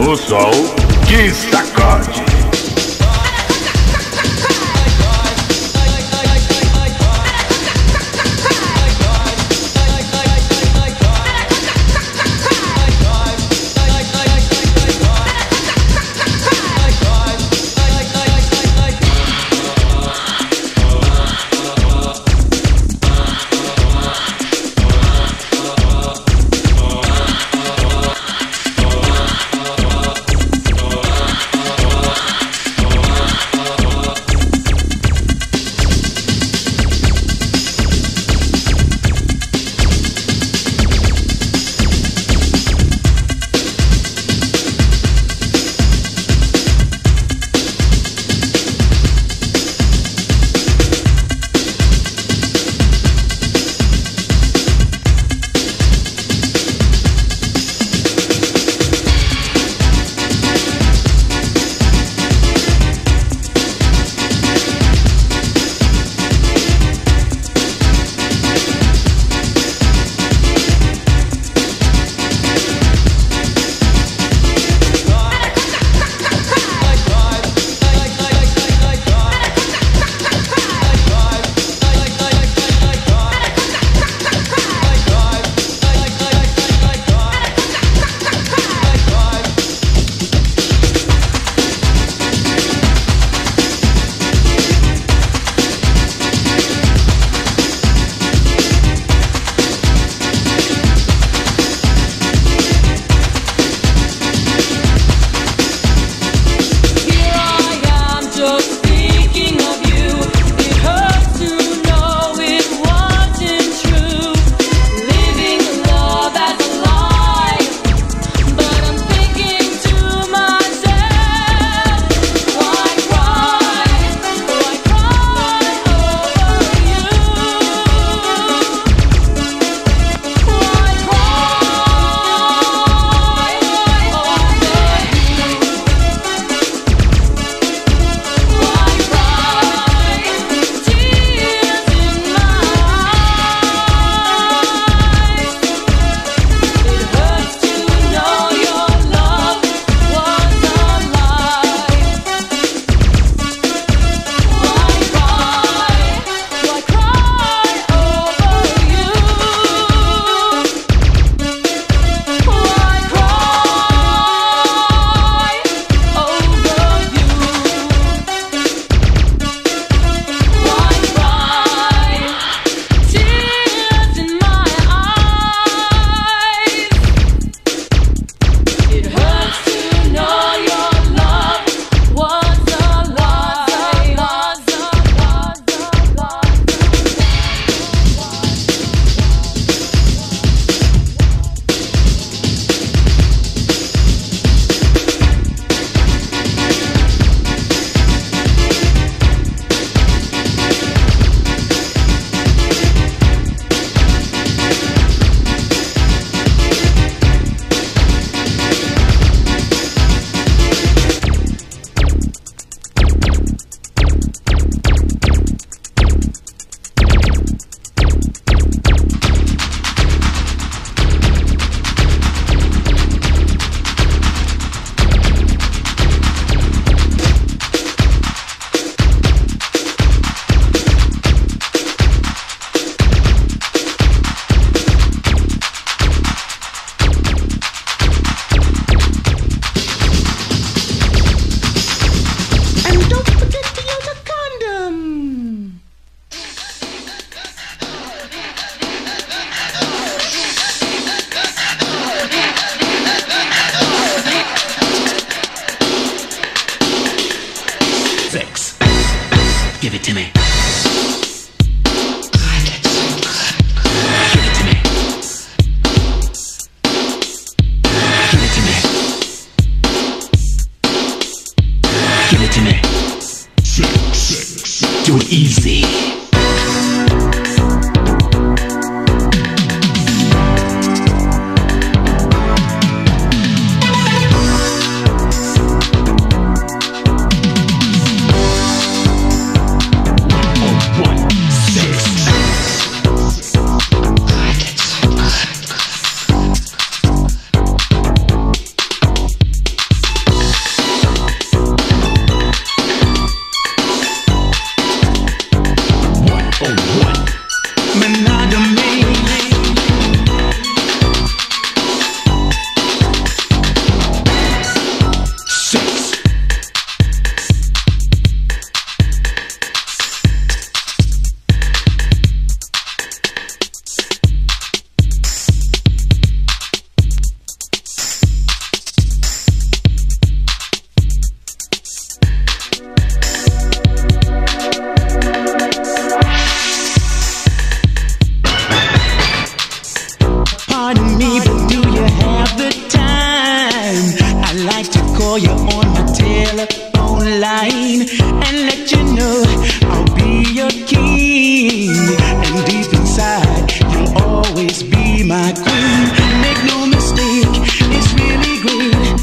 O sol que sacode. Give it to me. Give it to me. Six. Do it easy. for you on my telephone line and let you know I'll be your king, and deep inside you'll always be my queen. Make no mistake, it's really great,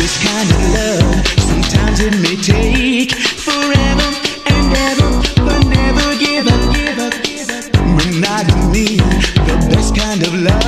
this kind of love. Sometimes it may take forever and ever, but never give up, give up, give up. When I do me, the best kind of love.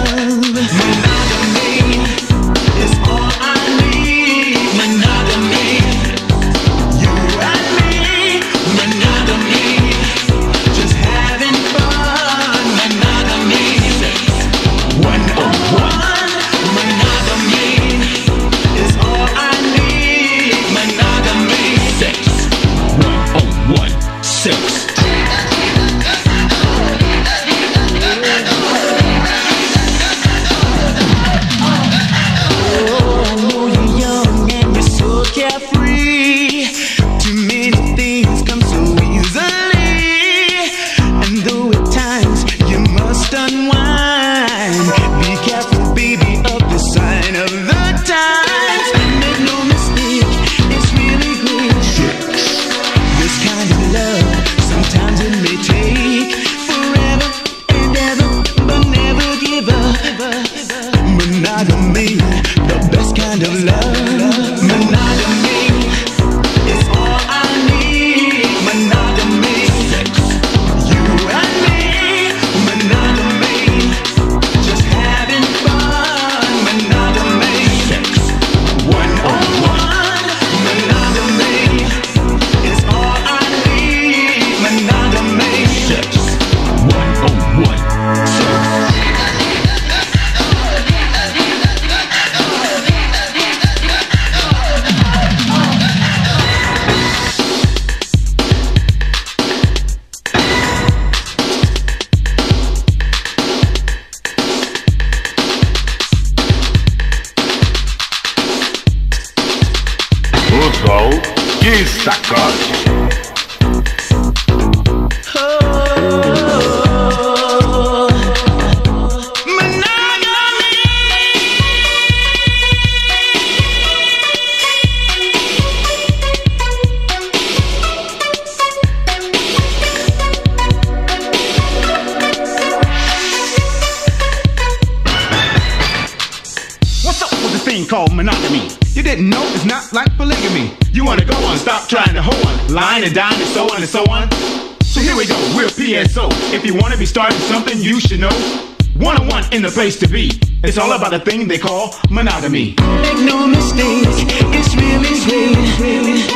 Place to be. It's all about a thing they call monogamy. Make no mistakes, it's really sweet.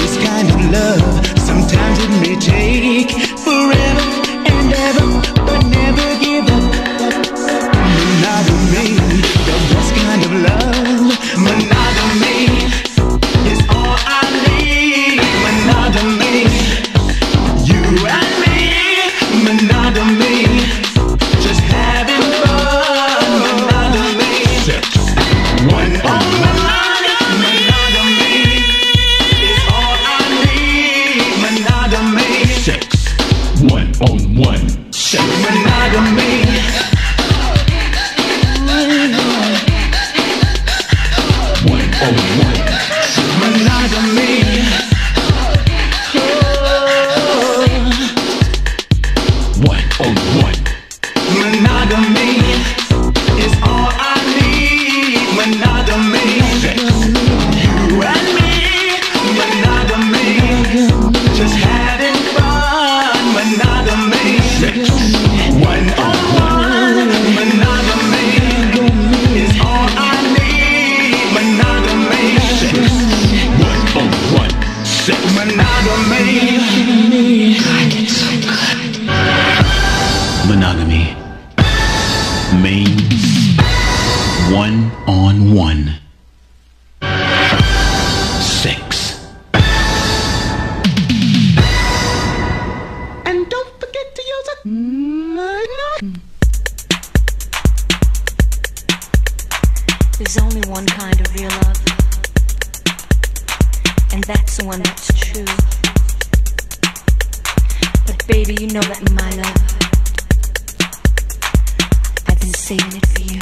This kind of love, sometimes it may take forever and ever, but never give up. Monogamy, the best kind of love. Monogamy is all I need. Monogamy, you and me. Monogamy. Saving it for you.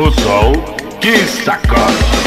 o sol que sacode.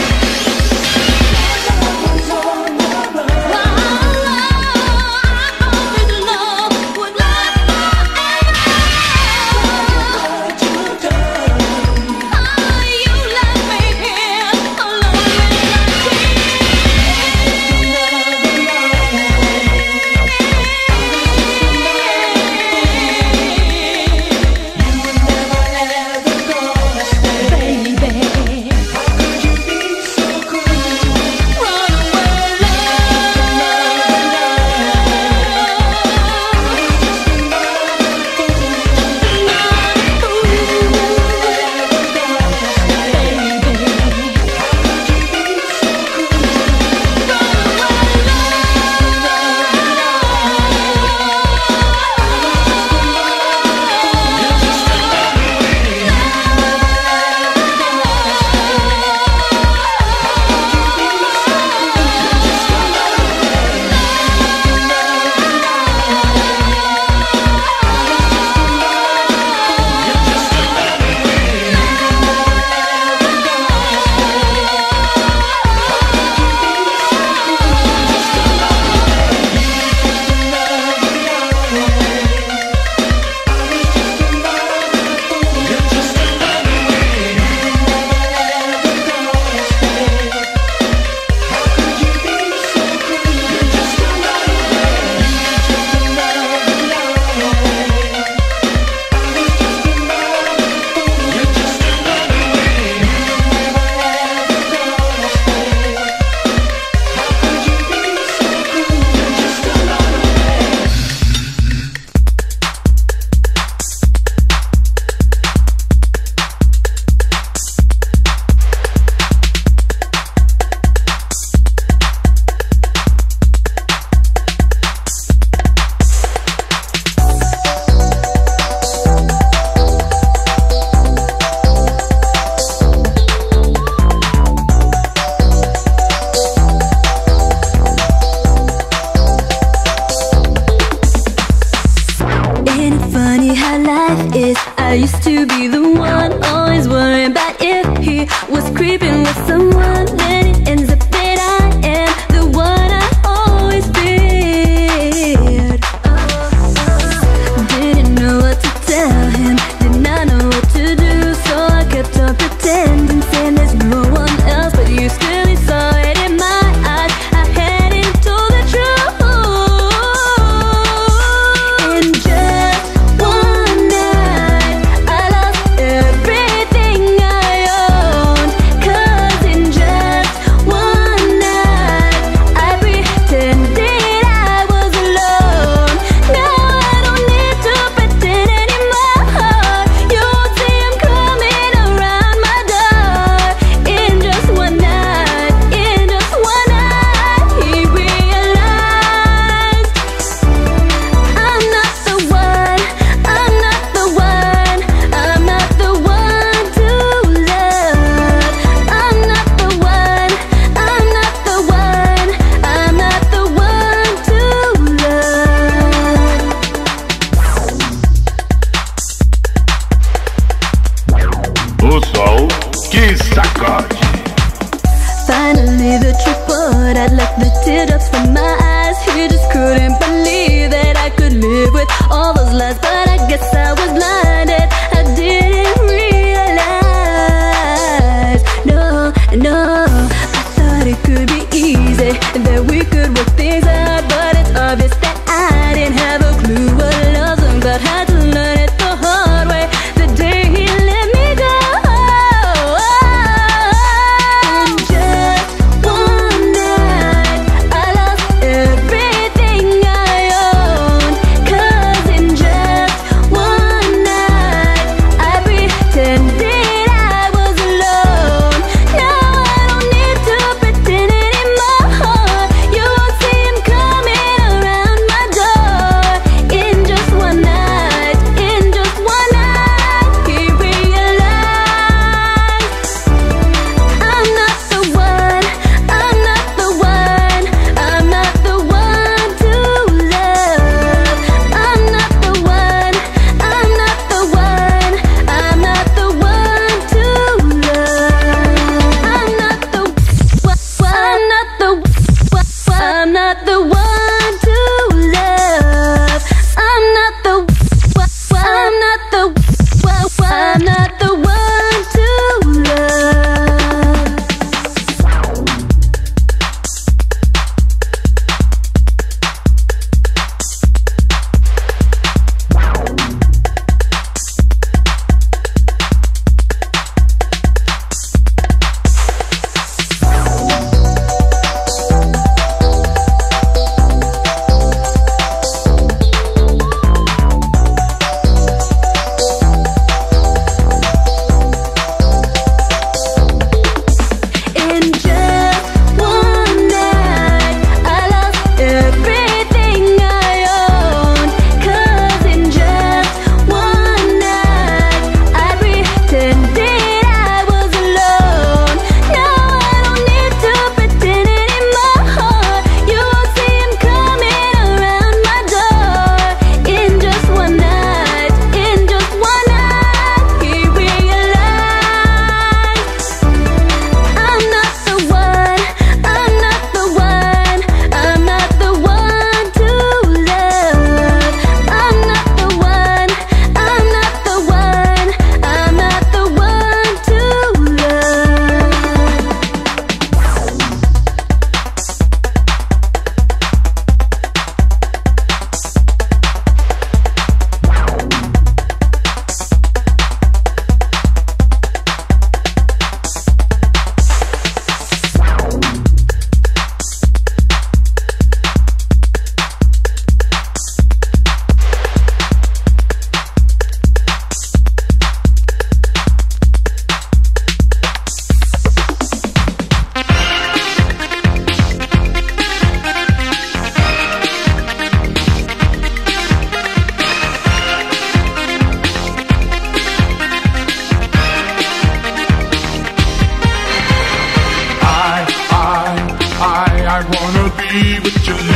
be with your lady.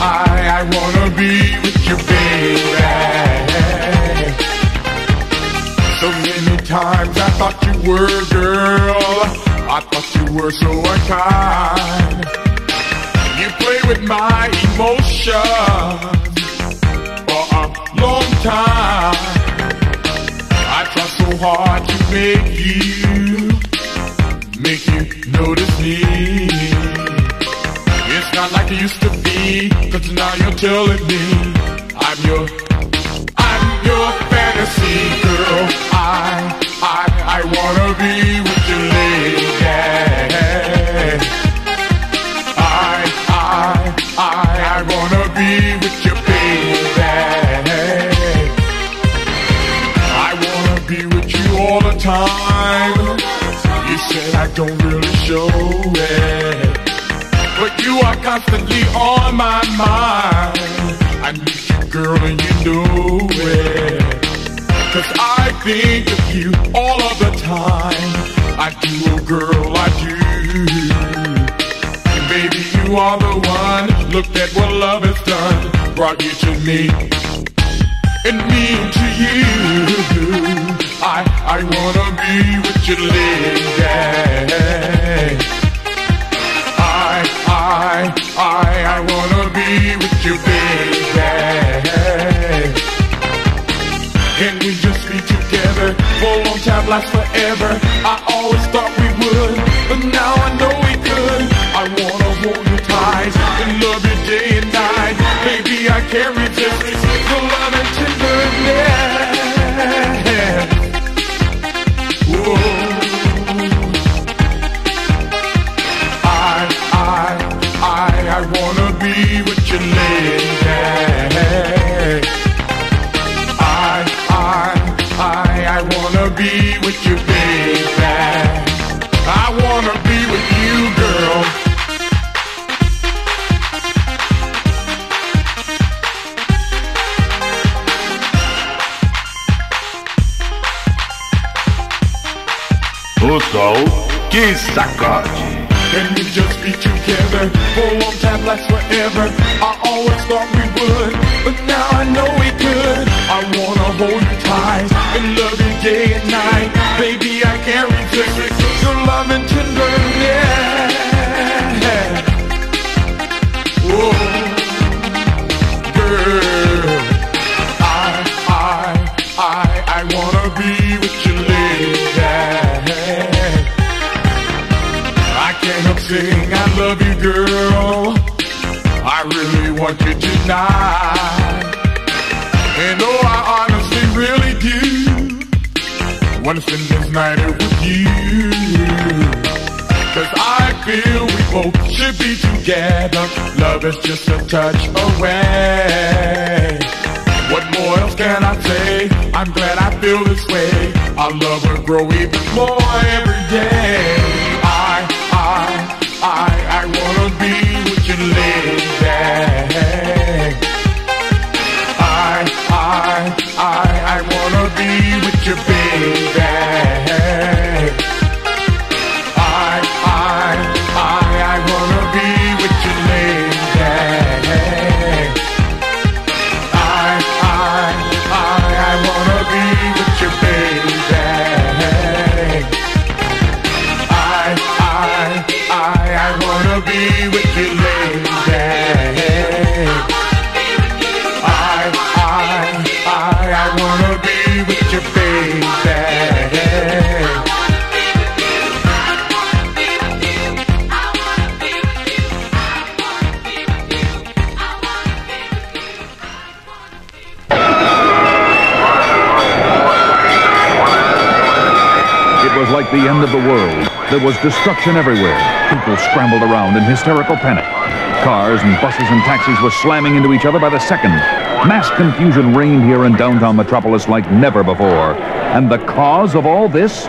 I wanna be with you, baby. So many times I thought you were a girl, I thought you were so unkind. You play with my emotions for a long time. I tried so hard to make you notice me. It's not like it used to be, 'cause now you're telling me I'm your fantasy girl. I wanna be with you, lady. I wanna be with you, baby. I wanna be with you all the time. You said I don't really show it, but you are constantly on my mind. I need you, girl, and you know it, 'cause I think of you all of the time. I do, oh girl, I do. And baby, you are the one. Look at what love has done, brought you to me and me to you. I wanna be with you, lady. I wanna be with you, baby. Can we just be together for a long time, last forever? I always thought we would, but now I know we could. I wanna hold you tight and love you day and night. Baby, I can't resist your love and tenderness. Whoa. I wanna be with you, lady. I wanna be with you, baby. I wanna be with you, girl. O sol que sacode. Can we just be together for a long time, like forever? I always thought we would, but now I know we could. I wanna hold you tight and love you day and night. Baby, I can't resist your love and tenderness. Whoa, girl, I wanna be with you, lady. I can't help saying I love you, girl. I really want you tonight. And oh, I honestly really do wanna spend this night with you, 'cause I feel we both should be together. Love is just a touch away. What more else can I say? I'm glad I feel this way. Our love will grow even more every day. I wanna be with you, lady. I wanna be with you, baby. I wanna be with you, lady. I wanna be with you, baby. I wanna be with you, lady. I wanna be with you, baby. It was like the end of the world. There was destruction everywhere. People scrambled around in hysterical panic. Cars and buses and taxis were slamming into each other by the second. Mass confusion reigned here in downtown Metropolis like never before. And the cause of all this.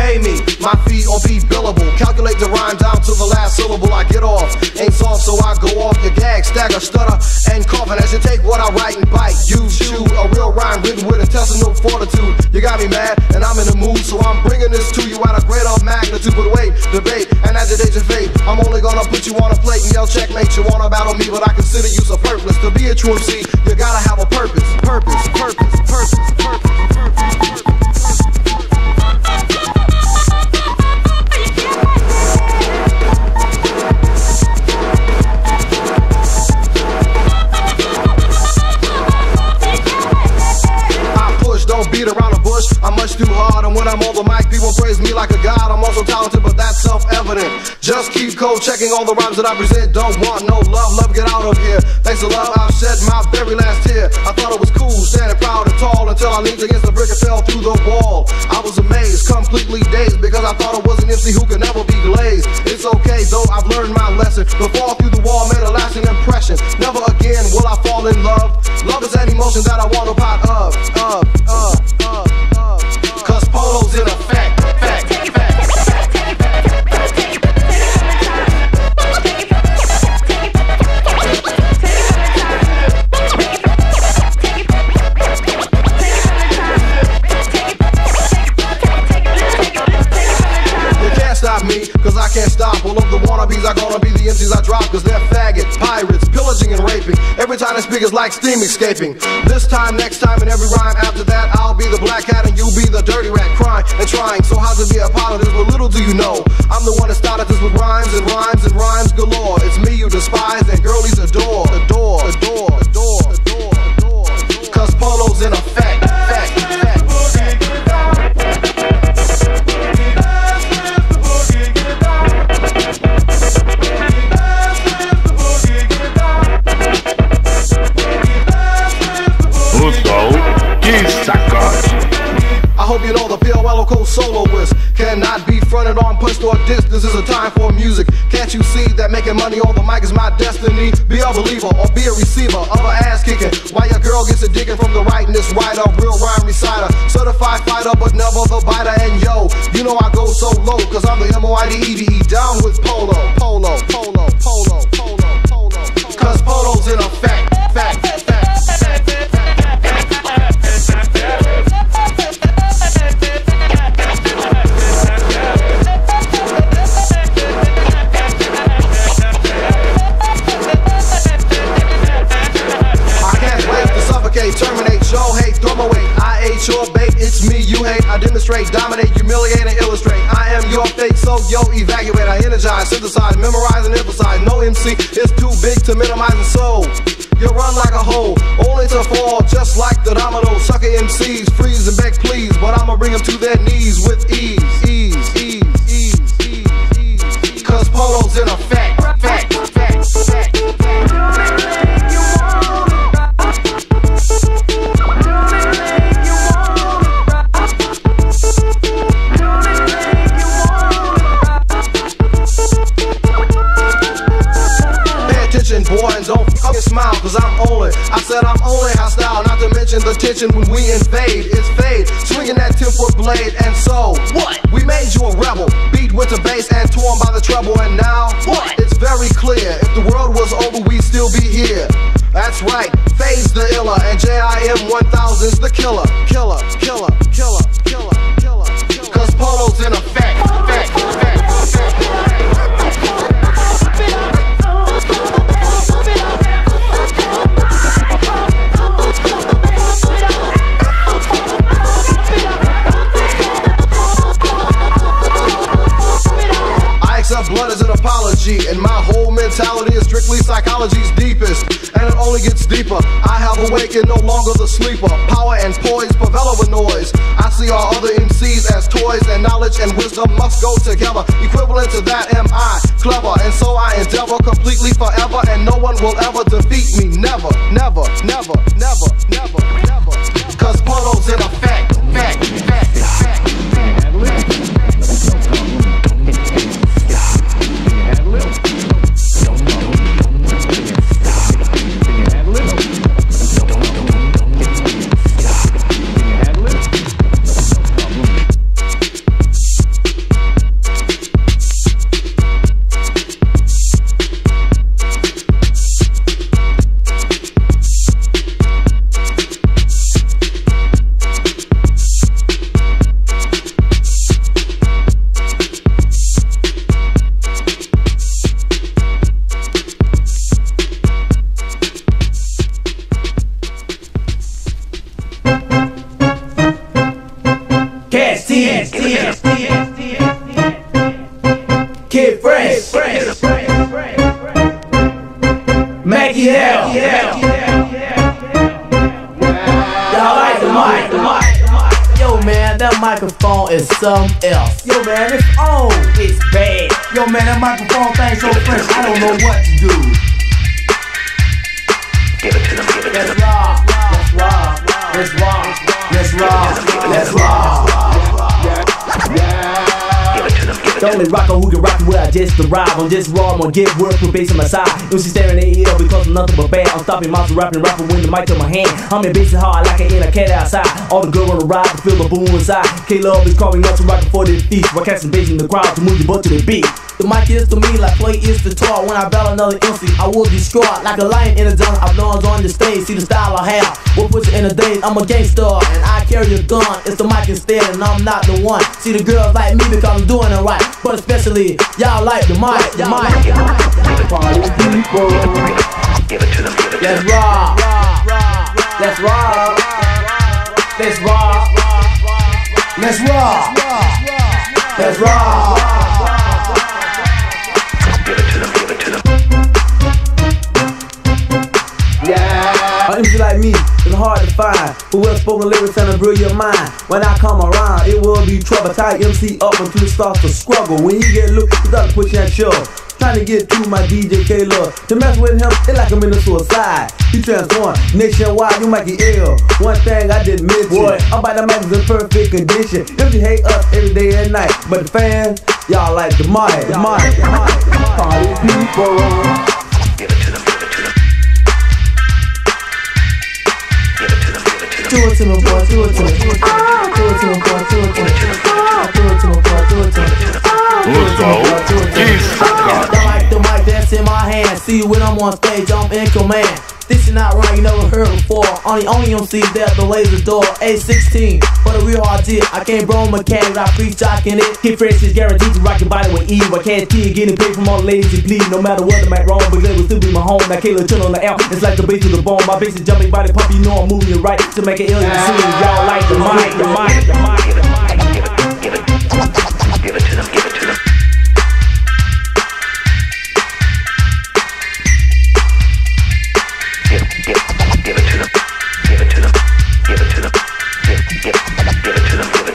Pay me, my fee or be billable. Calculate the rhyme down to the last syllable. I get off. things off so I go off your gag, stagger, stutter, and cough and hesitate what I write and bite. You shoot a real rhyme written with intestinal fortitude. You got me mad and I'm in the mood, so I'm bringing this to you at a greater magnitude. But wait, debate and agitate your fate. I'm only gonna put you on a plate and yell checkmate. You wanna battle me, but I consider you so purposeless. To be a true MC, you gotta have a purpose. Purpose, purpose, purpose, purpose, purpose, purpose. I'm much too hard, and when I'm on the mic, people praise me like a god. I'm also talented, but that's self-evident. Just keep code-checking all the rhymes that I present. Don't want no love, love, get out of here. Thanks to love, I've shed my very last tear. I thought it was cool, standing proud and tall, until I leaned against the brick and fell through the wall. I was amazed, completely dazed, because I thought I was an MC who could never be glazed. It's okay, though, I've learned my lesson. The fall through the wall made a lasting impression. Never again will I fall in love. Love is an emotion that I want a pot of. Polo's in effect, fact, fact, cause I can't stop. All of the wannabes are gonna be the MCs I drop, cause they're faggots, pirates, pillaging and raping. Every time I speak is like steam escaping. This time, next time, and every rhyme after that, I'll be the black hat and you'll be the dirty rat, crying and trying. So how's it be a politics? Well, little do you know, I'm the one that started this with rhymes and rhymes and rhymes galore. It's me you despise and girlies adore, adore, adore, adore, adore, adore, adore. Cause Polo's in effect, fact, fact. You know the PLLOCO soloist cannot be fronted on, pushed or dissed. This is a time for music. Can't you see that making money on the mic is my destiny? Be a believer or be a receiver of an ass kicking. While your girl gets a digging from the right and this writer, real rhyme reciter, certified fighter, but never the biter. And yo, you know I go so low, cause I'm the MOIDEDE, down with Polo, Polo, Polo, Polo, Polo, Polo. Cause Polo's in effect, fact, fact. Your bait, it's me you hate. I demonstrate, dominate, humiliate, and illustrate. I am your fate, so yo, evacuate. I energize, synthesize, memorize, and emphasize. No MC is too big to minimize, and so you run like a hole, only to fall just like the domino. Sucker MCs, freeze and beg please, but I'ma bring them to their knees with ease, ease, ease, ease, ease, ease, ease. Cause Polo's in effect, fact, fact, fact, fact. Boy, and don't fucking smile, cause I'm only, I said I'm only hostile, not to mention the tension when we invade, it's fade, swinging that 10-foot blade, and so, what? We made you a rebel, beat with the bass and torn by the treble, and now, what? It's very clear, if the world was over, we'd still be here, that's right, Faze the illa, and JIM 1000's the killer, killer, killer, killer, killer, killer, killer, cause Polo's in effect, effect, effect, effect. Blood is an apology, and my whole mentality is strictly psychology's deepest, and it only gets deeper. I have awakened, no longer the sleeper. Power and poise prevail over noise. I see all other MCs as toys, and knowledge and wisdom must go together. Equivalent to that am I, clever, and so I endeavor completely forever, and no one will ever defeat me. Never, never, never, never, never, never. Cause Polo's in effect, fact, fact, fact, fact. Kid Fresh, Mackie Hell, y'all like the mic. Yo man, that microphone is something else. Yo man, it's old, it's bad. Yo man, that microphone thing so fresh, I don't know what to do. Give it to them, give it to them. Let's rock, let's rock, let's rock, let's rock, let's rock. The only rocker who can rock where I just arrived. I'm just raw, I'm gonna get work with bass on my side. When she staring at it, because I'm nothing but bad. I'm stopping mouths and rapping, when the mic in my hand. I'm in bass hard, I like it in a cat outside. All the girls on the ride to feel the boom inside. K-Love is calling out to rock before they feast. While catching bass in the crowd to move your butt to the beat. The mic is to me like play is to talk. When I battle another MC, I will destroy. Like a lion in a jungle, I've done on the stage. See the style I have, we'll put you in a daze. I'm a gangster, and I carry a gun. It's the mic instead, and I'm not the one. See the girls like me because I'm doing it right. But especially, y'all like the mic, Give it to them, give it to them. Let's rock, let's rock, let's rock, let's rock, let's rock. Give it to them, give it to them. Yeah, an MC like me is hard to find. Who well spoken lyrics and a brilliant mind. When I come around, it will be trouble. Tie MC up until it starts to struggle. When you get loose, you gotta push that shove. Trying to get to my DJ K-Love. To mess with him, it like I'm in a suicide. He transformed nationwide, you might get ill. One thing I didn't miss, boy, I'm about to make this in perfect condition. If you hate us every day and night, but the fans, y'all like the mic. Party people. Give it to them, give it to them. Give it to them, give it to them. Do it to me, boy, do it to me. Do it to me, boy, do it to me. Do it to me, boy, do it to me. Do it to me, boy, do it. In my hand, see when I'm on stage, I'm in command. This is not right, you never heard before. Only MCs that the laser door. A16, for the real hard dip. I can't bro mechanics, I preach jocking it. Kid Fresh is guaranteed to rock your body with ease. I can't see it getting paid from all the ladies bleed. No matter what the mic wrong, but it will still be my home. Now Kayla turn on the L, it's like the bass to the bone. My bass is jumping body pump, you know I'm moving it right. To make it ill, you see y'all like the mic, Give it to them, give it to them.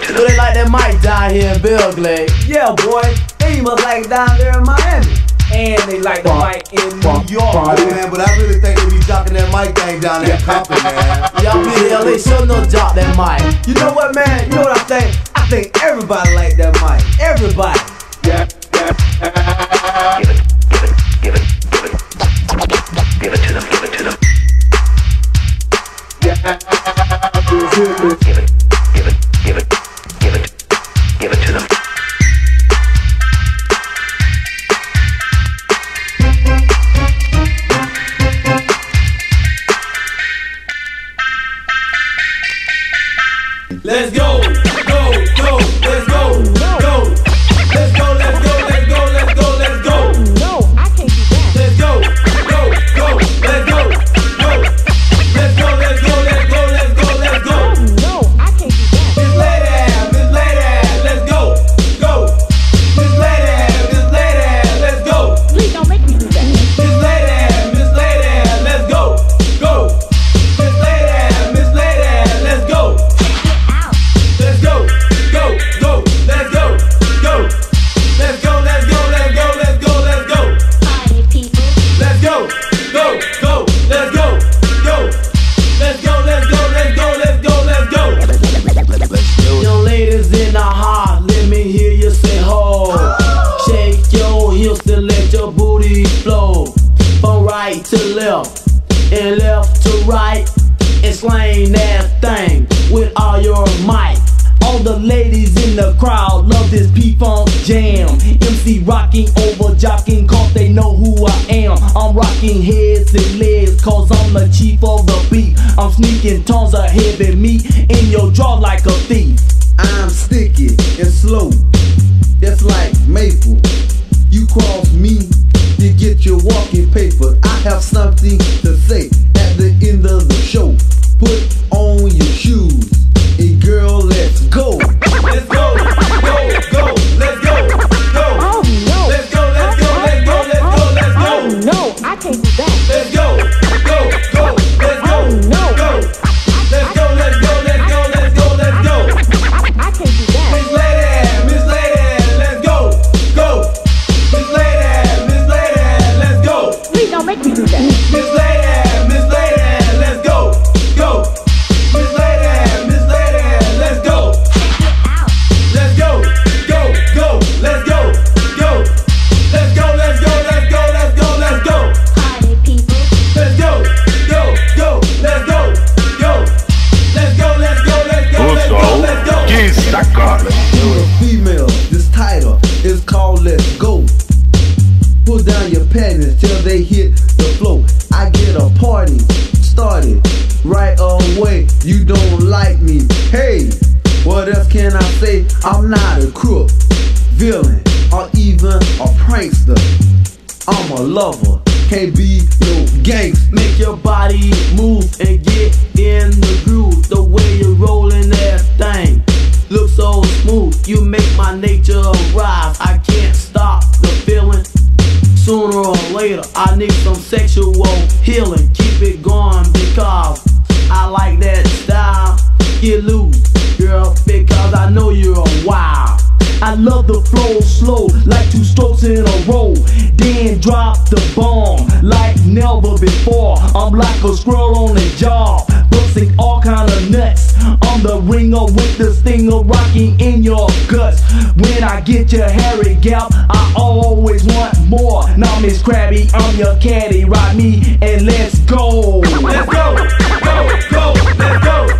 So they like that mic down here in Belgrade. Yeah, boy, they must like it down there in Miami. And they like the mic in New York. Yeah, man, but I really think they be dropping that mic thing down there in Compton, man. Y'all be hell, they sure no drop that mic. You know what, man? You know what I think? I think everybody like that mic. Everybody. Yeah, yeah. Give it to them, give it to them. Yeah, give it. Let's go, go, let's go, go. Let's go, let's go, let's go, let's go, let's go. No, I can't do that. Let's go, let's go, go. Let's go, let's go, let's go, let's go, let's go. No, I can't do that. Miss Lady, let's go, go. Miss Lady, let's go. Please don't make me do that. Miss Lady, let's go, go. Miss Lady, let's go. To left and left to right and slang that thing with all your might. All the ladies in the crowd love this P-Funk jam. MC rocking over jocking cause they know who I am. I'm rocking heads and legs cause I'm the chief of the beat. I'm sneaking tons of heavy meat in your jaw like a thief. I'm sticky and slow, that's like maple. You cross me, you get your walking paper. I have something to say at the end of the show. Put on your shoes and girl, let's go. Let's go, go, go. Let's go, go. Oh no. Let's a lover. Can't be no gangster. Make your body move and get in the groove. The way you're rolling that thing looks so smooth. You make my nature rise. I can't stop the feeling. Sooner or later, I need some sexual healing. Keep it going because I like that style. Get loose, girl, because I know you're wild. I love the flow slow, like 2 strokes in a row. Then drop the bomb, like never before. I'm like a squirrel on a job, busting all kind of nuts. I'm the ringer with the stinger, rocking in your guts. When I get your hairy gap, I always want more. Now Miss Krabby, I'm your caddy, ride me and let's go. Let's go, go, go, let's go.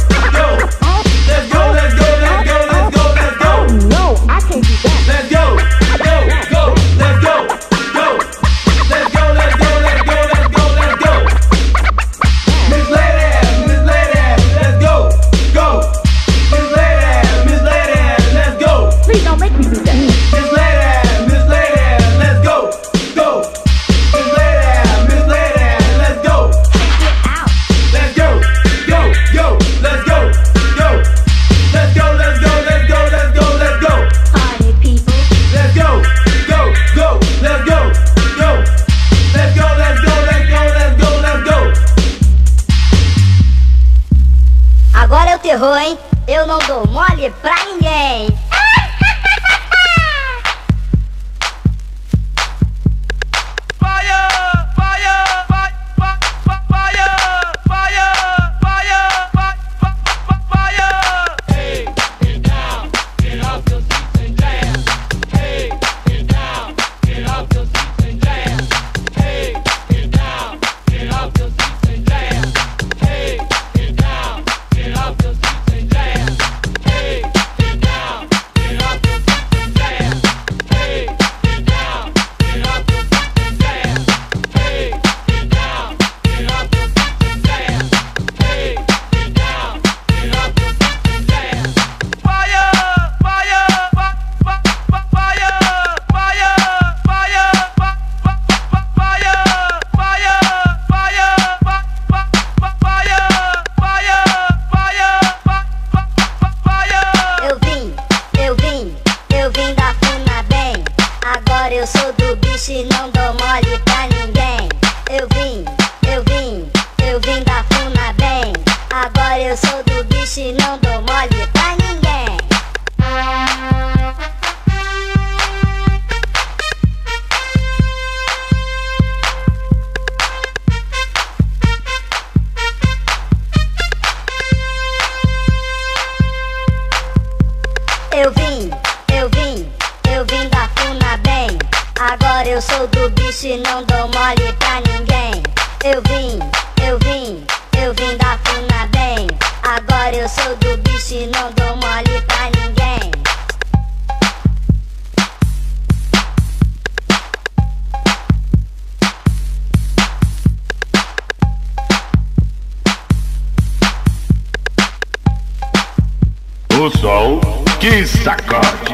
Agora é o terror, hein? Eu não dou mole pra ninguém. Eu sou do bicho e não dou mole pra ninguém. Eu vim da FUNABEM. Agora eu sou do bicho e não dou mole pra ninguém. Eu vim da FUNABEM. Agora eu sou do bicho e não dou mole pra ninguém. Eu vim da FUNABEM. Agora eu sou do bicho e não dou mole pra ninguém. O sol que sacode.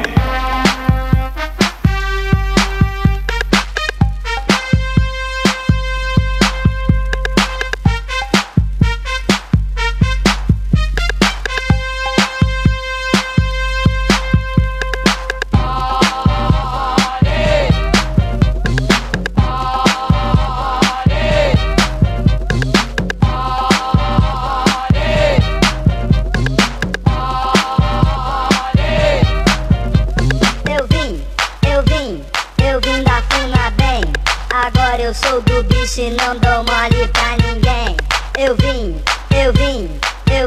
Agora eu sou do bicho e não dou mole pra ninguém. Eu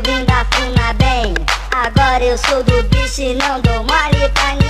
vim da FUNABEM. Agora eu sou do bicho e não dou mole pra ninguém.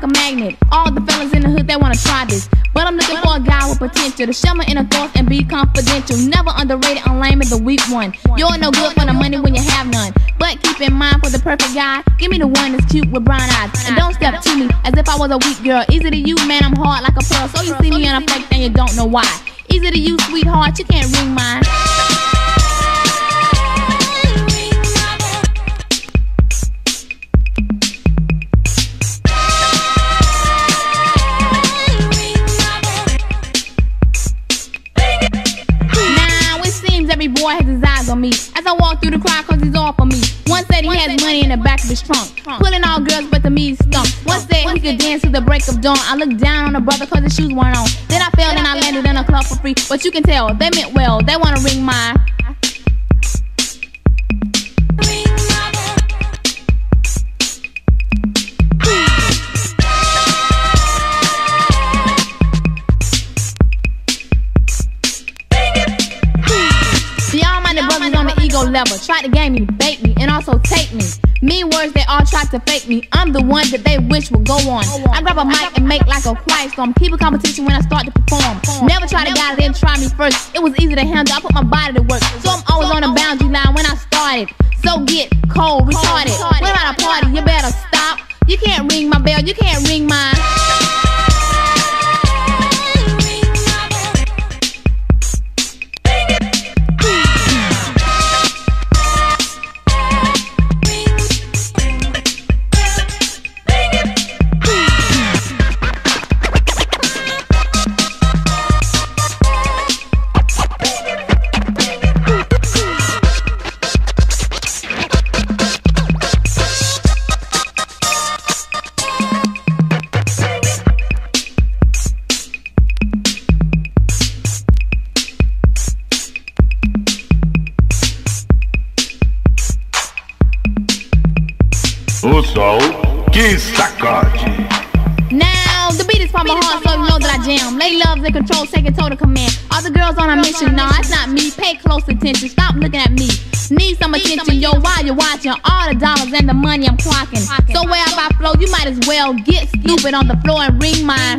like a magnet. All the fellas in the hood, they wanna try this. But I'm looking for a guy with potential to share my inner thoughts and be confidential. Never underrated on lame as the weak one. You're no good for the money when you have none. But keep in mind, for the perfect guy, give me the one that's cute with brown eyes. And don't step to me as if I was a weak girl. Easy to you, man, I'm hard like a pearl. So you see me and I'm faked and you don't know why. Easy to you, sweetheart, you can't ring mine. Every boy has his eyes on me as I walk through the crowd, cause he's all for me. One said he has money in the back of his trunk, pulling all girls but to me he's stunk. One said he could dance to the break of dawn. I looked down on a brother cause his shoes weren't on. Then I fell and I landed in a club for free. But you can tell, they meant well, they wanna ring my level, try to game me, bait me, and also take me. Mean words, they all try to fake me. I'm the one that they wish would go on. I grab a mic and make like a quiet storm. Keep a competition when I start to perform. Never try to guide, then try me first. It was easy to handle, I put my body to work. So I'm always on the boundary line when I started. So get cold, retarded. We're at a party, you better stop. You can't ring my bell, you can't ring my... Now, the beat is from my heart, so you know that I jam. Lay loves and control, taking total command. All the girls on a mission, nah, it's not me. Pay close attention, stop looking at me. Need some attention, yo, while you're watching. All the dollars and the money I'm clocking. So wherever I flow, you might as well get stupid on the floor and ring mine.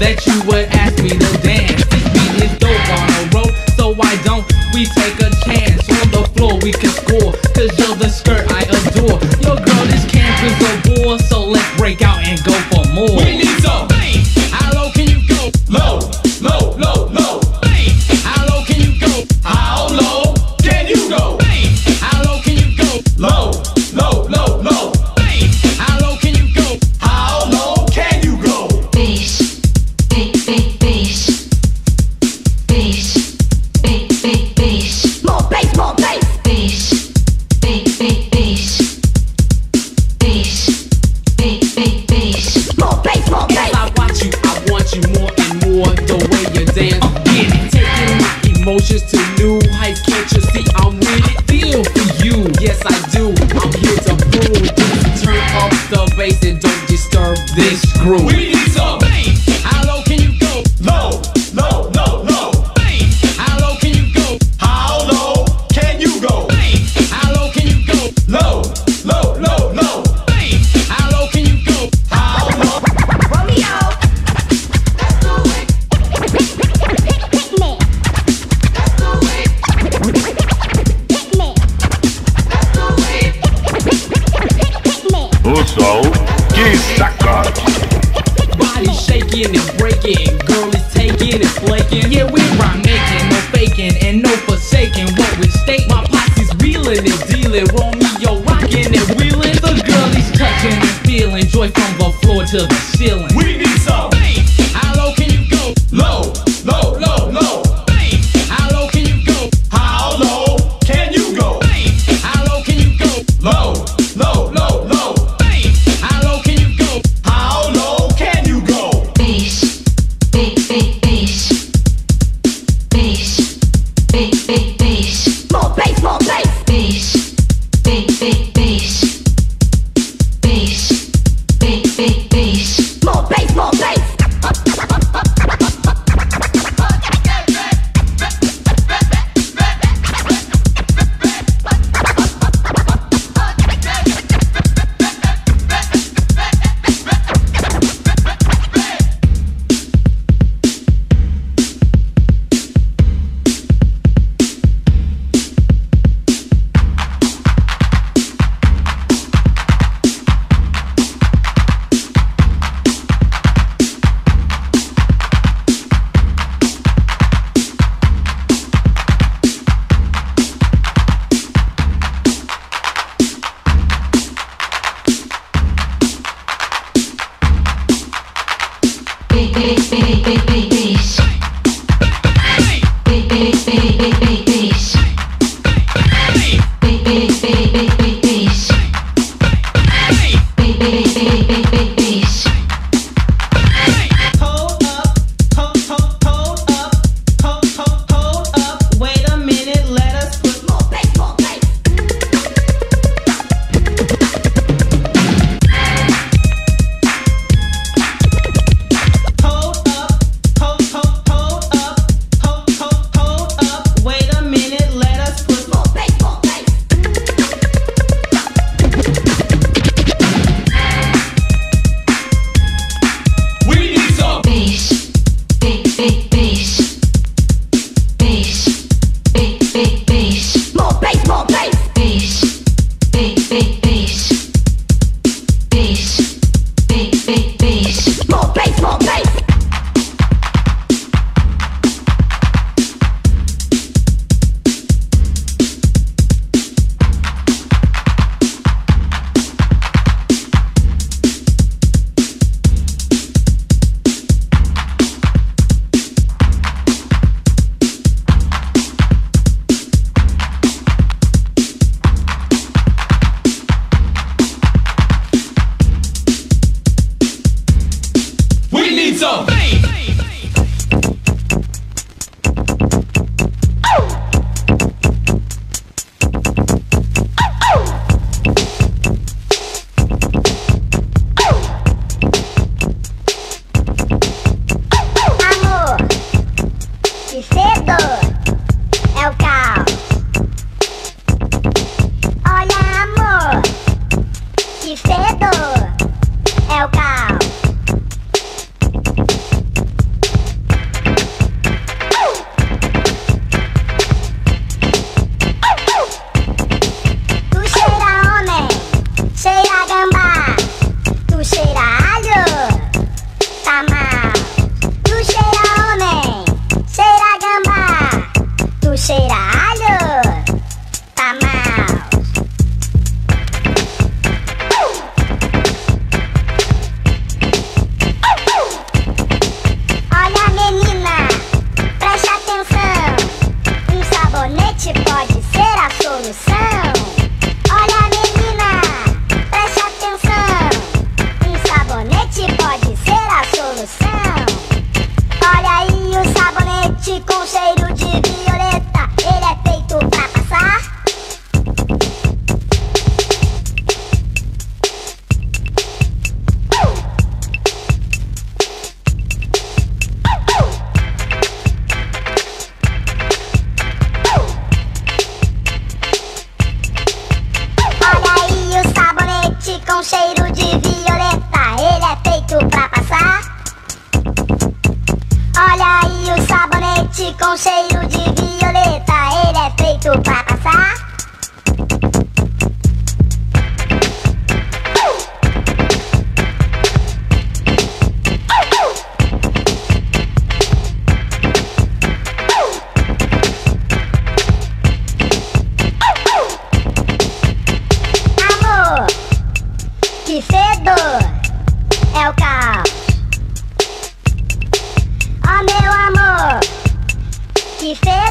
Bass, more bass, bass, bass, breaking, it's breaking. Girl, it's taking, it's flaking. Yeah, we rhyme making, no faking, and no forsaking what we state. My posse's reeling and dealing, Romeo rocking and wheeling. The girl is touching and feeling joy from the floor to the ceiling. We need some bass. How low can you go? Low, low, low, low. Bass. How low can you go? How low can you go? Bass. How low can you go? Low, low, low, low.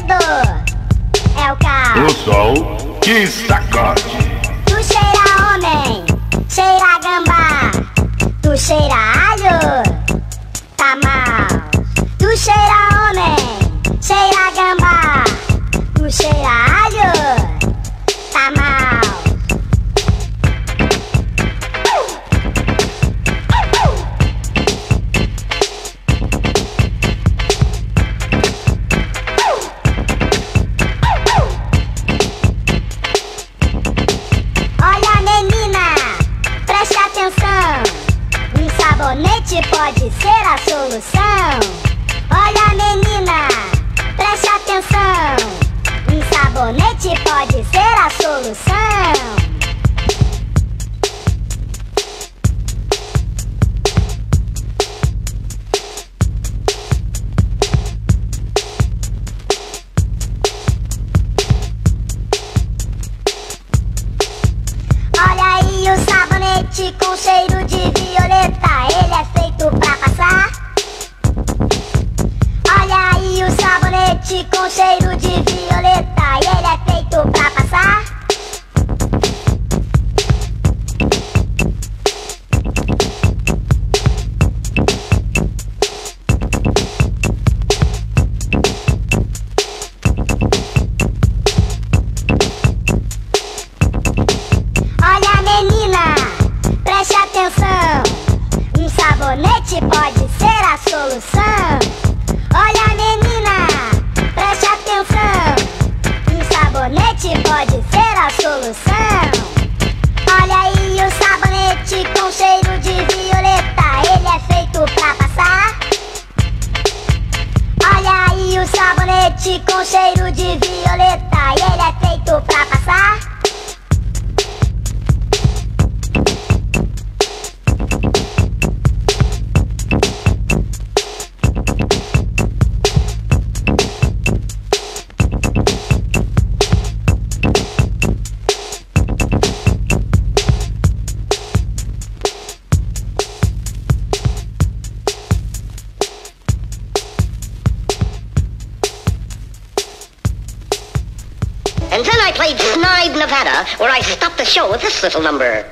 tudo. É o caos. O sol que sacode. Tu cheira homem, cheira gambá. Tu cheira alho, tá mal. Tu cheira homem, cheira gambá. Tu cheira alho, tá mal. Sabonete pode ser a solução. Olha menina, preste atenção. Um sabonete pode ser a solução. Com cheiro de violeta, ele é feito pra passar. Olha aí o sabonete com cheiro de violeta, ele é feito pra passar. Um sabonete pode ser a solução. Olha menina, preste atenção. Um sabonete pode ser a solução. Olha aí o sabonete com cheiro de violeta, ele é feito pra passar. Olha aí o sabonete com cheiro de violeta, ele é feito pra passar. And then I played Snide, Nevada, where I stopped the show with this little number.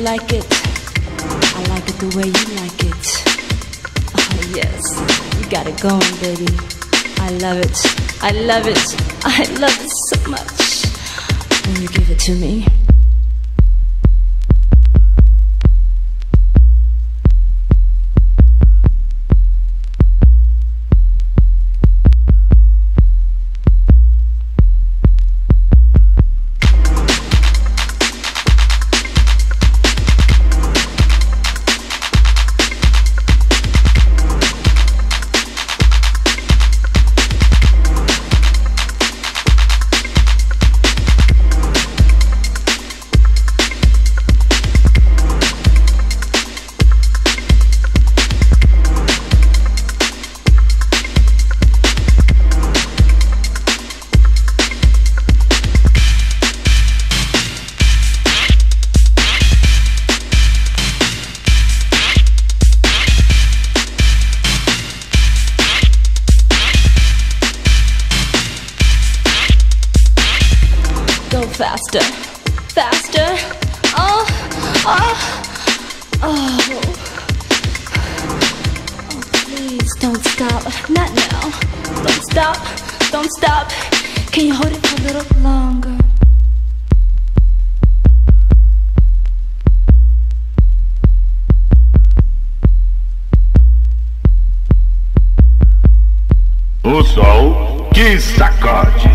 Like it. I like it the way you like it. Oh yes, you got it going, baby. I love it. I love it. I love it so much when you give it to me. faster, faster. Oh, oh, oh. Oh, please don't stop, not now. Don't stop, don't stop. Can you hold it for a little longer? O sol que sacode.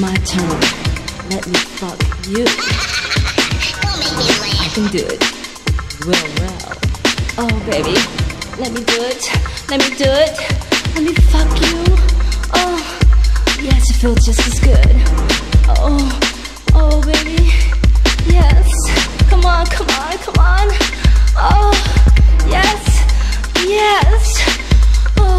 My turn. Let me fuck you. I can do it. Real well. Oh baby, let me do it. Let me do it. Let me fuck you. Oh, yes, it feels just as good. Oh, oh baby, yes. Come on, come on, come on. Oh, yes, yes. Oh, oh.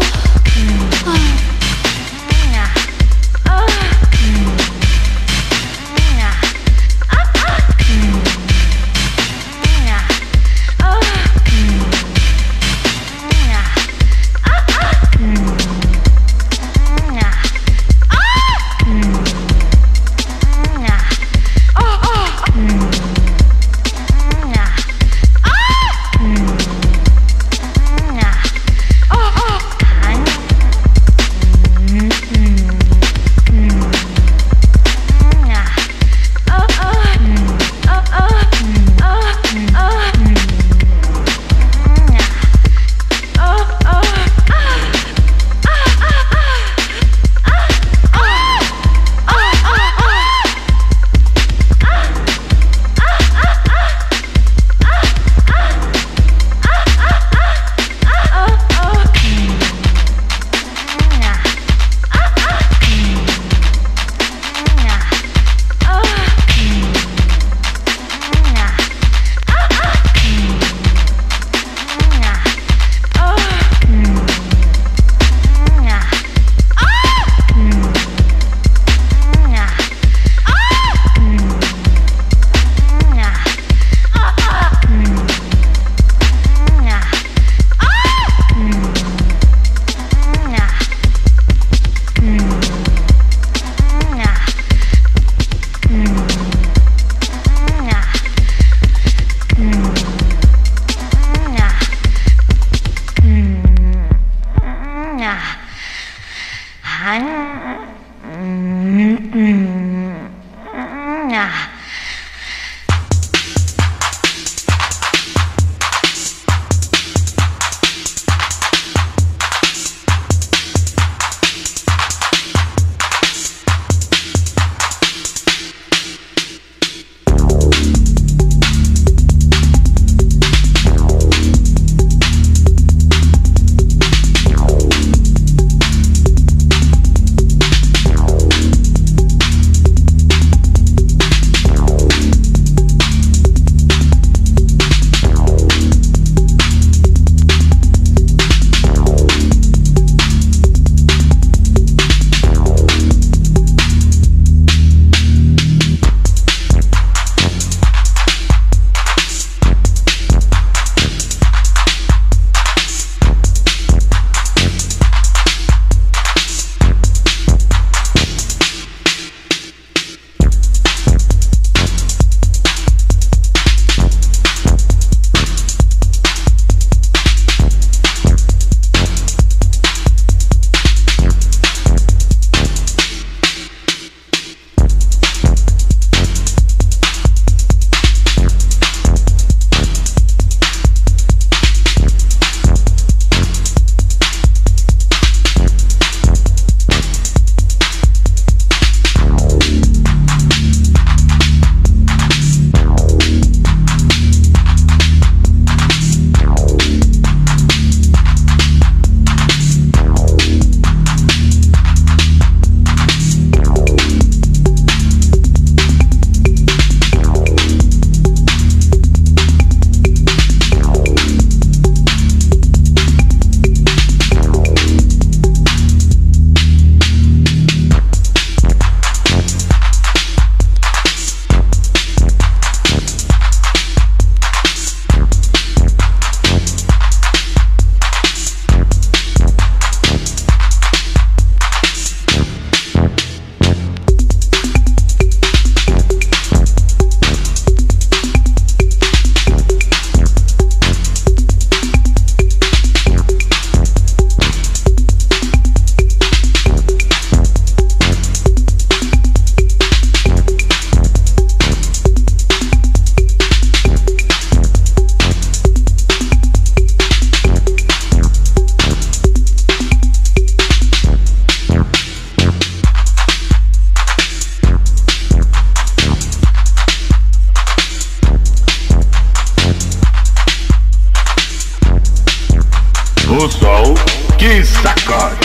no sol, que sacode.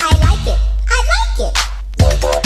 I like it.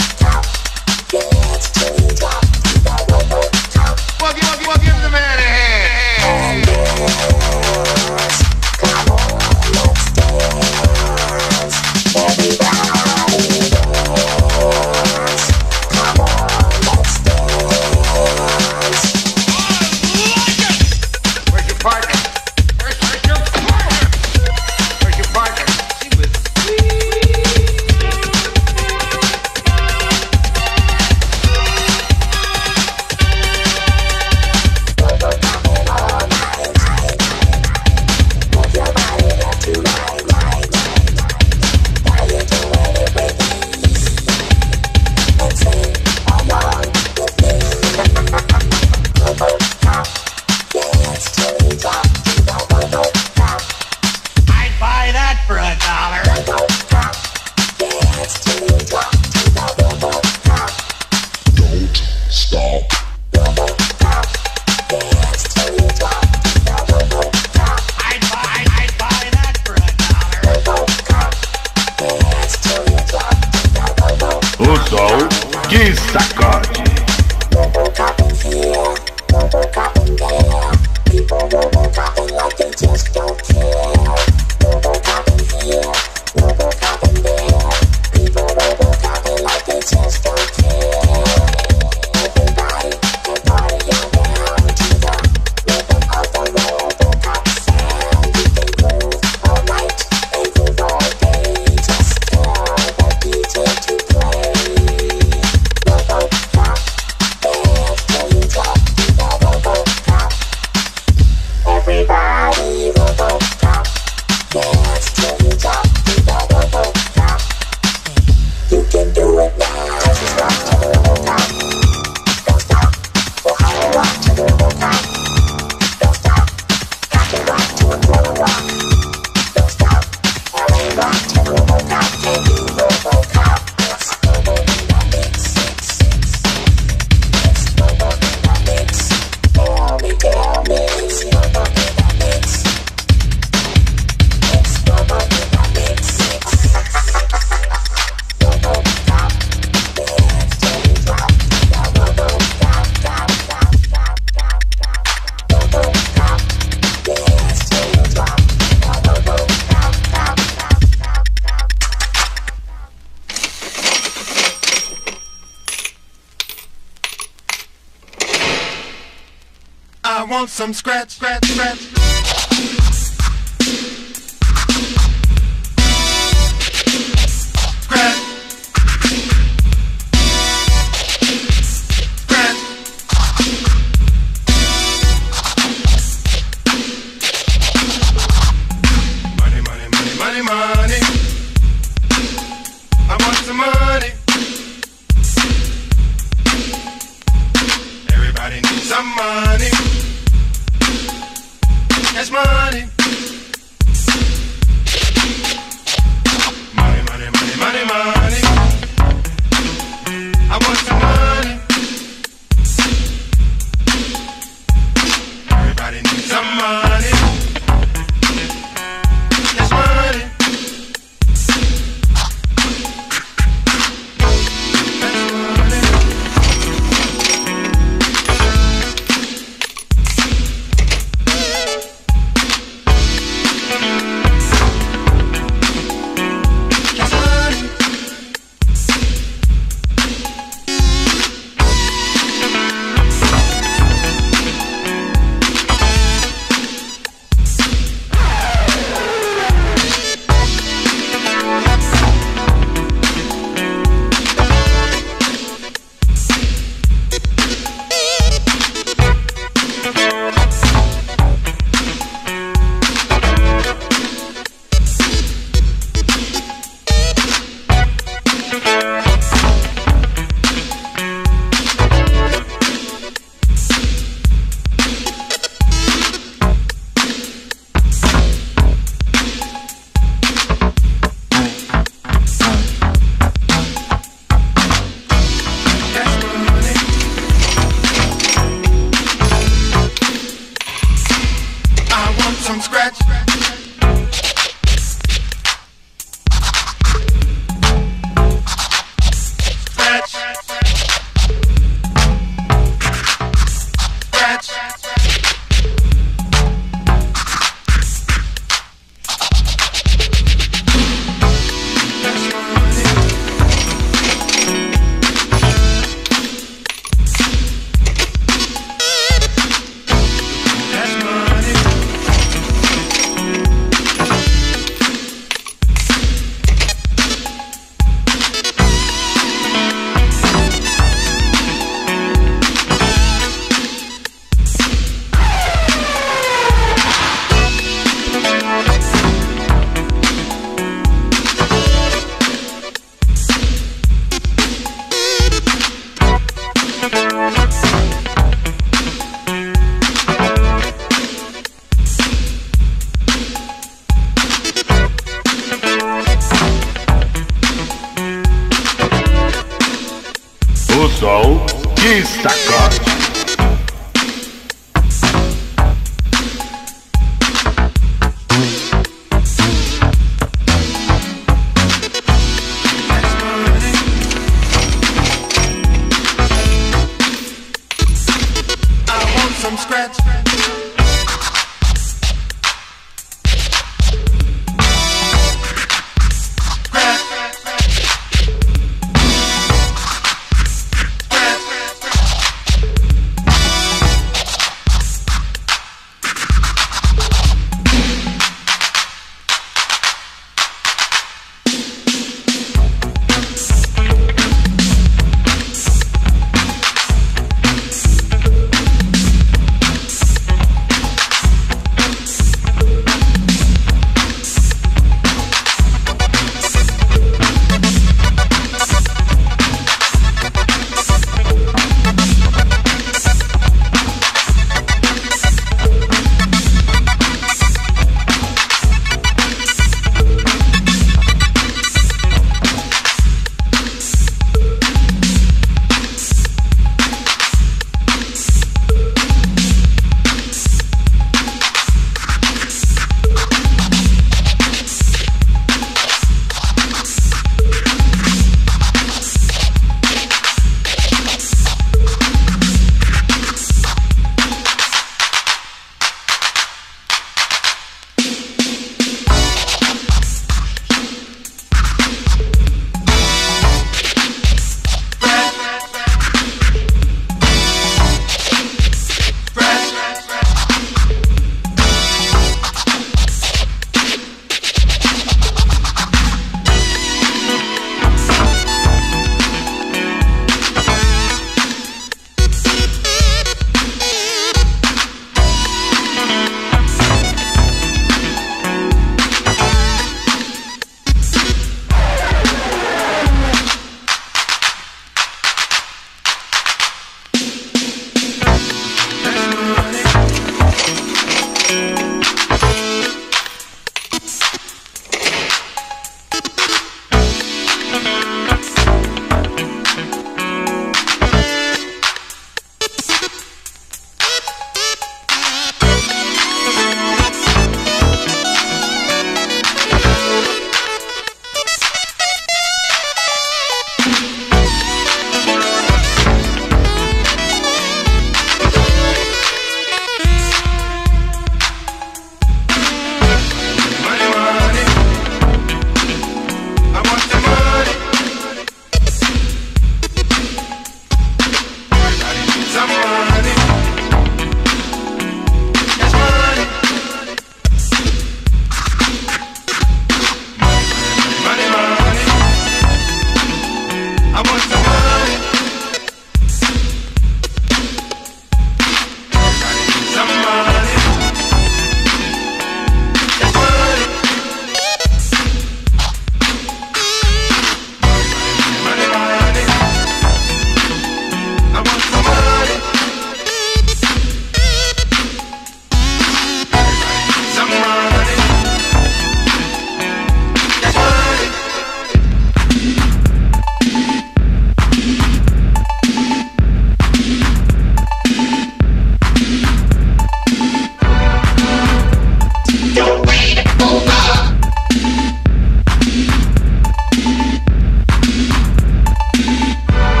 I want some scratch, scratch, scratch.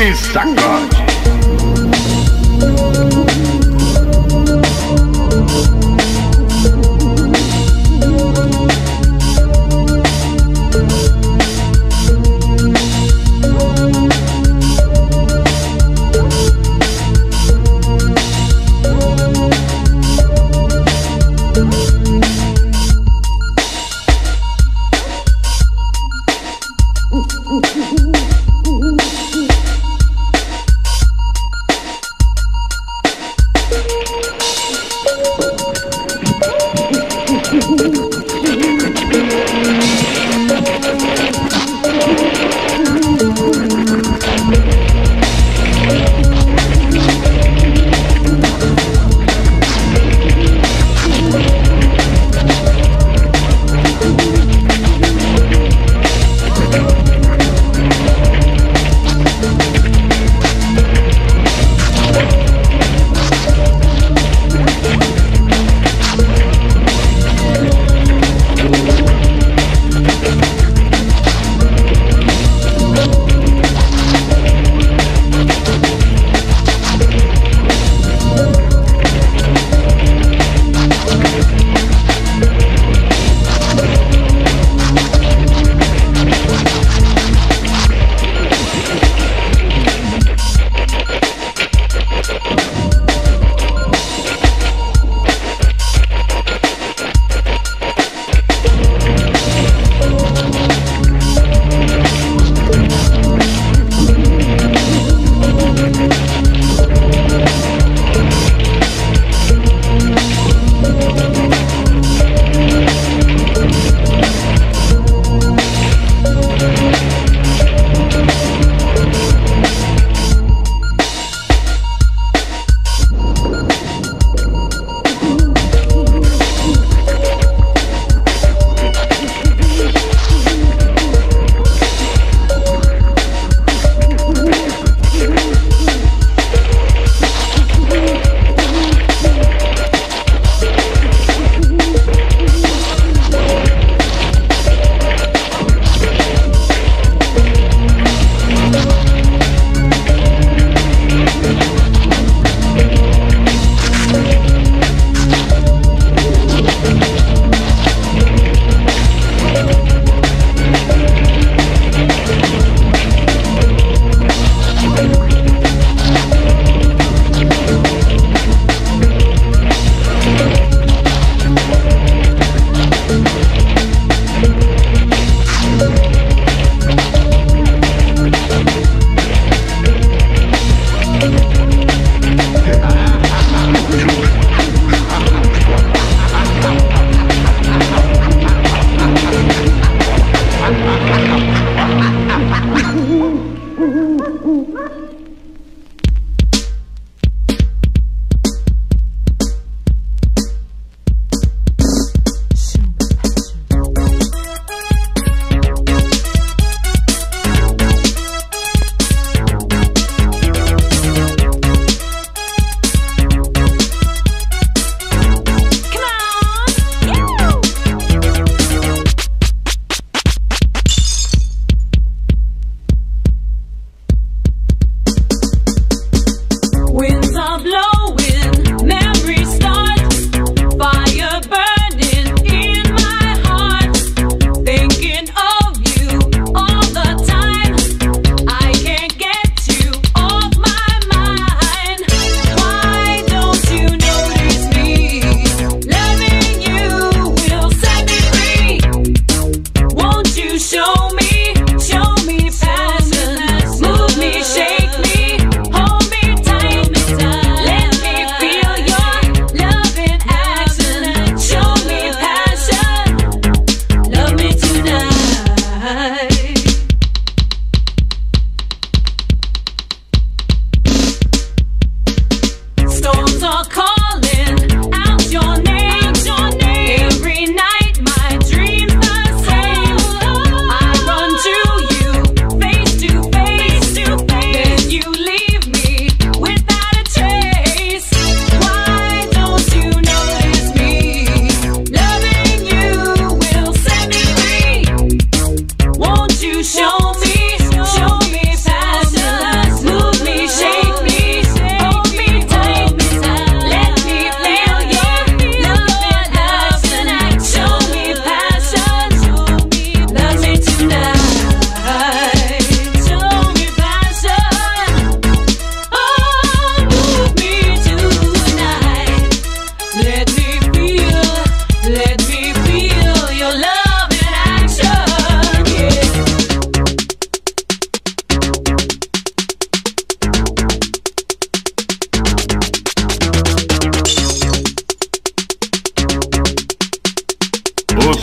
que sacode.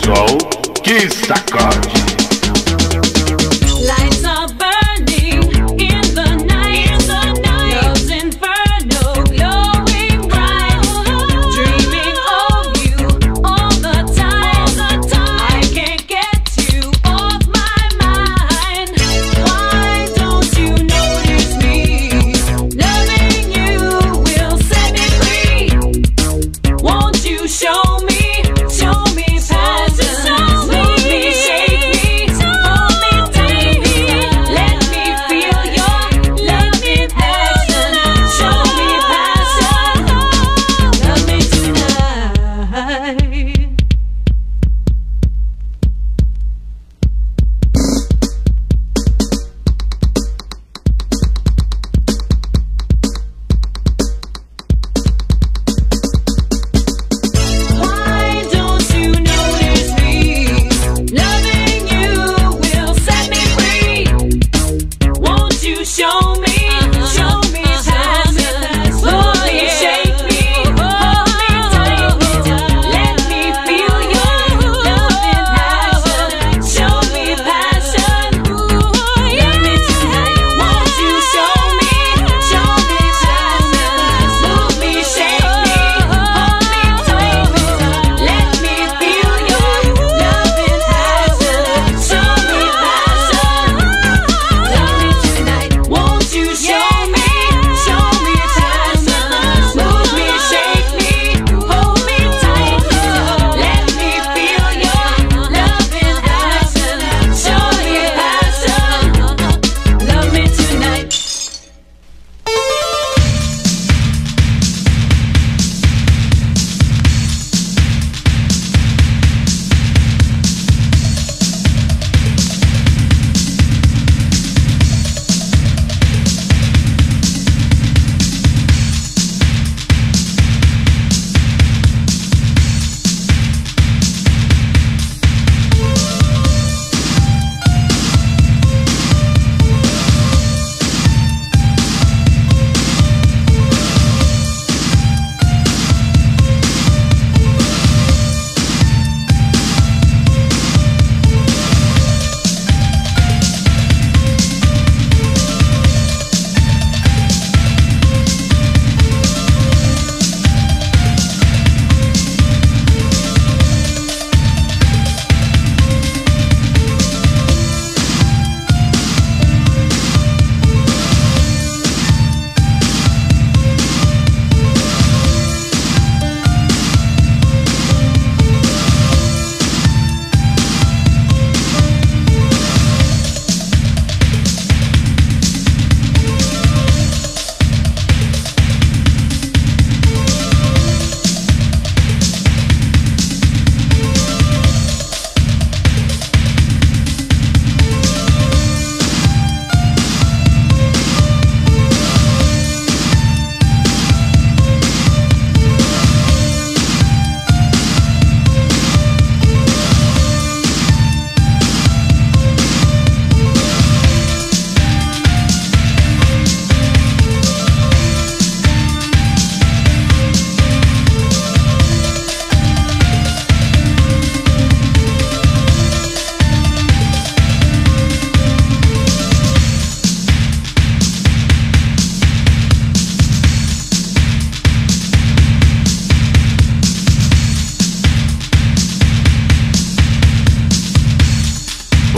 sol que sacode.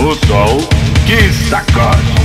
O sol que sacode.